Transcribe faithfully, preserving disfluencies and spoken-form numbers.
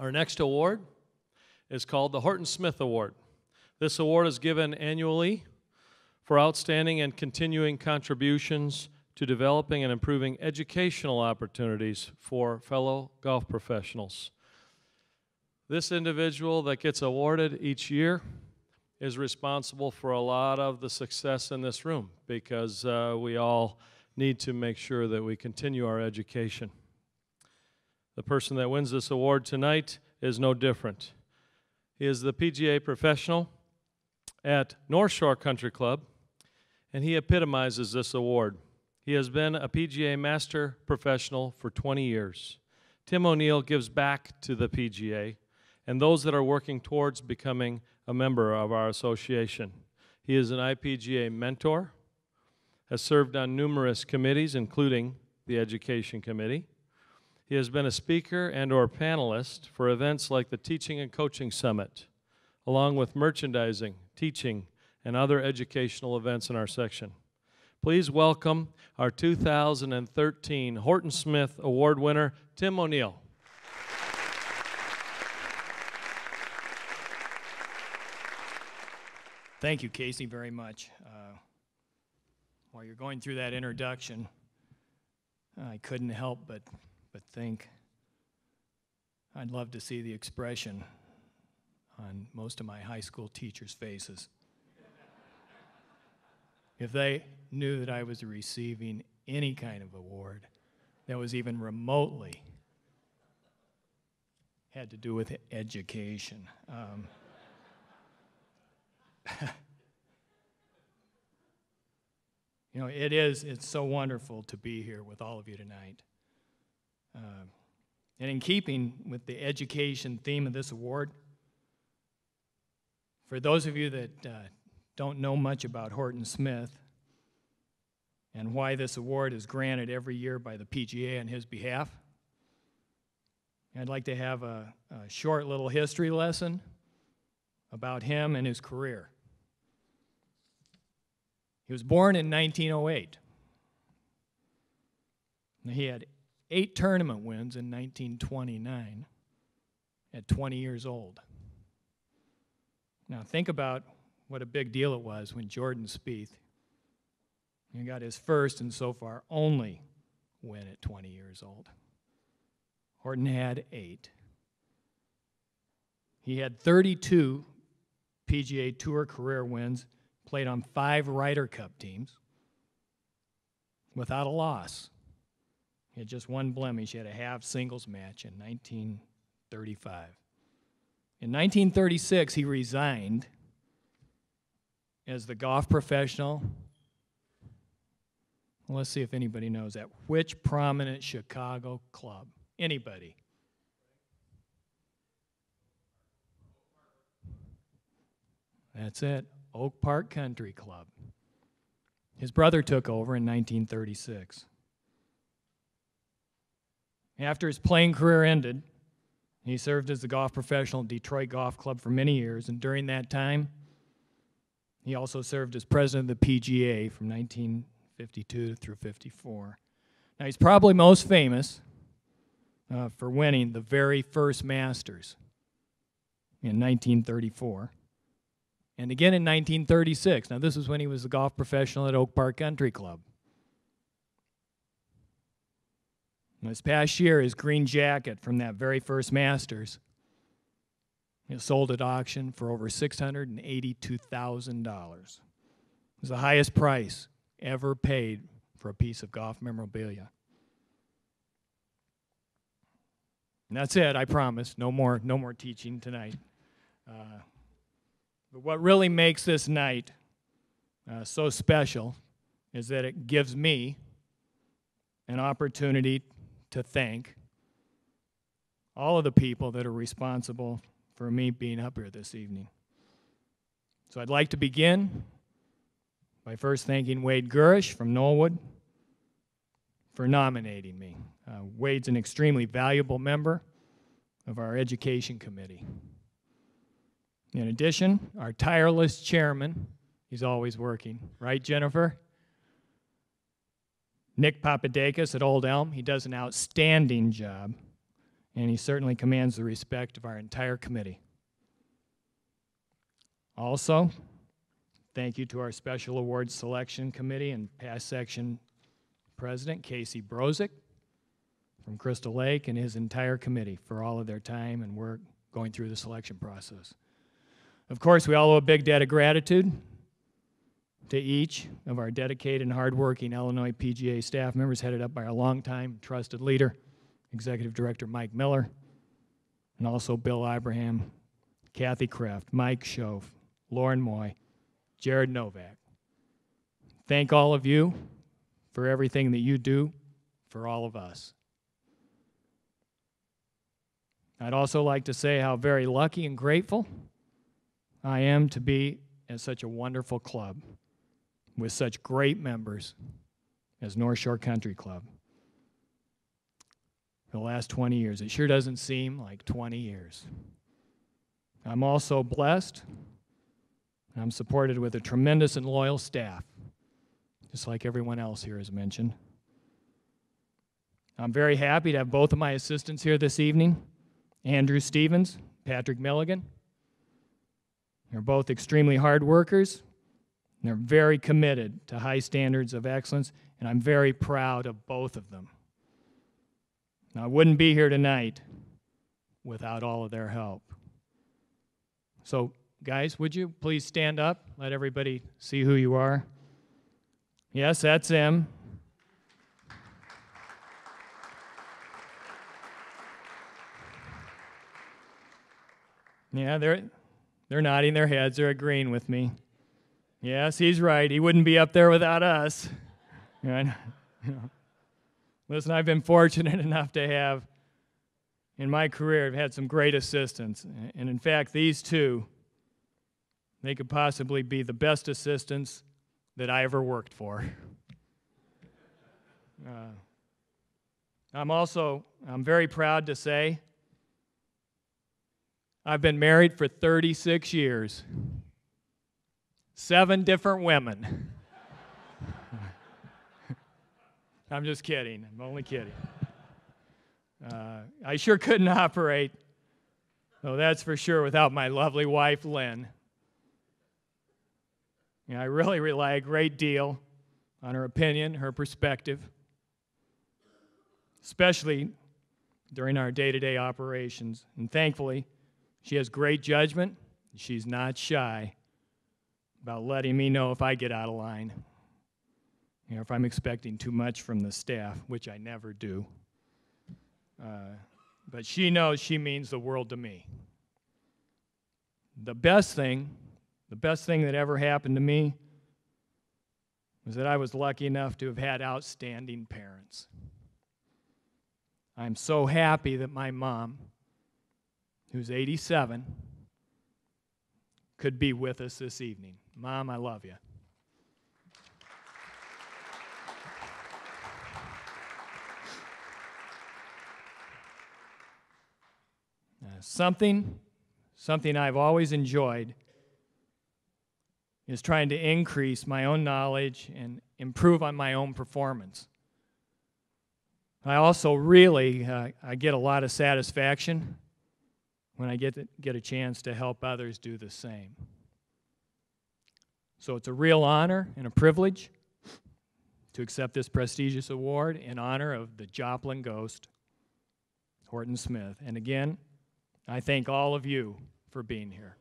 Our next award is called the Horton Smith Award. This award is given annually for outstanding and continuing contributions to developing and improving educational opportunities for fellow golf professionals. This individual that gets awarded each year is responsible for a lot of the success in this room, because uh, we all need to make sure that we continue our education. The person that wins this award tonight is no different. He is the P G A professional at North Shore Country Club, and he epitomizes this award. He has been a P G A master professional for twenty years. Tim O'Neal gives back to the P G A and those that are working towards becoming a member of our association. He is an I P G A mentor, has served on numerous committees, including the Education Committee. He has been a speaker and or panelist for events like the Teaching and Coaching Summit, along with merchandising, teaching, and other educational events in our section. Please welcome our two thousand thirteen Horton Smith Award winner, Tim O'Neal. Thank you, Casey, very much. Uh, while you're going through that introduction, I couldn't help but But think, I'd love to see the expression on most of my high school teachers' faces if they knew that I was receiving any kind of award that was even remotely had to do with education. Um, you know, it is, it's so wonderful to be here with all of you tonight. Uh, and in keeping with the education theme of this award, for those of you that uh, don't know much about Horton Smith and why this award is granted every year by the P G A on his behalf, I'd like to have a, a short little history lesson about him and his career. He was born in nineteen oh eight. And he had eight tournament wins in nineteen twenty-nine at twenty years old. Now think about what a big deal it was when Jordan Spieth got his first and so far only win at twenty years old. Horton had eight. He had thirty-two P G A Tour career wins, played on five Ryder Cup teams without a loss. He had just one blemish. He had a half singles match in nineteen thirty-five. In nineteen thirty-six, he resigned as the golf professional. Well, let's see if anybody knows that. Which prominent Chicago club? Anybody? That's it. Oak Park Country Club. His brother took over in nineteen thirty-six. After his playing career ended, he served as the golf professional at Detroit Golf Club for many years, and during that time, he also served as president of the P G A from nineteen fifty-two through fifty-four. Now, he's probably most famous uh, for winning the very first Masters in nineteen thirty-four, and again in nineteen thirty-six. Now, this is when he was the golf professional at Oak Park Country Club. This past year, his green jacket from that very first Masters is sold at auction for over six hundred eighty-two thousand dollars. It was the highest price ever paid for a piece of golf memorabilia. And that's it, I promise. No more, no more teaching tonight. Uh, but what really makes this night uh, so special is that it gives me an opportunity to thank all of the people that are responsible for me being up here this evening. So I'd like to begin by first thanking Wade Gurish from Knollwood for nominating me. Uh, Wade's an extremely valuable member of our Education Committee. In addition, our tireless chairman, he's always working, right, Jennifer? Nick Papadakis at Old Elm, he does an outstanding job and he certainly commands the respect of our entire committee. Also, thank you to our Special Awards Selection Committee and past section President Casey Brozick from Crystal Lake and his entire committee for all of their time and work going through the selection process. Of course, we all owe a big debt of gratitude to each of our dedicated and hardworking Illinois P G A staff members, headed up by our longtime trusted leader, Executive Director Mike Miller, and also Bill Abraham, Kathy Kraft, Mike Schoff, Lauren Moy, Jared Novak. Thank all of you for everything that you do for all of us. I'd also like to say how very lucky and grateful I am to be at such a wonderful club with such great members as North Shore Country Club. For the last twenty years, it sure doesn't seem like twenty years. I'm also blessed. I'm supported with a tremendous and loyal staff, just like everyone else here has mentioned. I'm very happy to have both of my assistants here this evening, Andrew Stevens, Patrick Milligan. They're both extremely hard workers, and they're very committed to high standards of excellence, and I'm very proud of both of them. Now, I wouldn't be here tonight without all of their help. So, guys, would you please stand up? Let everybody see who you are. Yes, that's him. Yeah, they're, they're nodding their heads. They're agreeing with me. Yes, he's right. He wouldn't be up there without us. Listen, I've been fortunate enough to have, in my career, I've had some great assistants. And in fact, these two, they could possibly be the best assistants that I ever worked for. Uh, I'm also, I'm very proud to say, I've been married for thirty-six years. Seven different women. I'm just kidding. I'm only kidding. Uh, I sure couldn't operate, though that's for sure, without my lovely wife, Lynn. You know, I really rely a great deal on her opinion, her perspective, especially during our day-to-day operations. And thankfully, she has great judgment. She's not shy about letting me know if I get out of line, you know, if I'm expecting too much from the staff, which I never do. Uh, but she knows she means the world to me. The best thing, the best thing that ever happened to me was that I was lucky enough to have had outstanding parents. I'm so happy that my mom, who's eighty-seven, could be with us this evening. Mom, I love you. Uh, something, something I've always enjoyed is trying to increase my own knowledge and improve on my own performance. I also really, uh, I get a lot of satisfaction when I get, to, get a chance to help others do the same. So it's a real honor and a privilege to accept this prestigious award in honor of the Joplin ghost, Horton Smith. And again, I thank all of you for being here.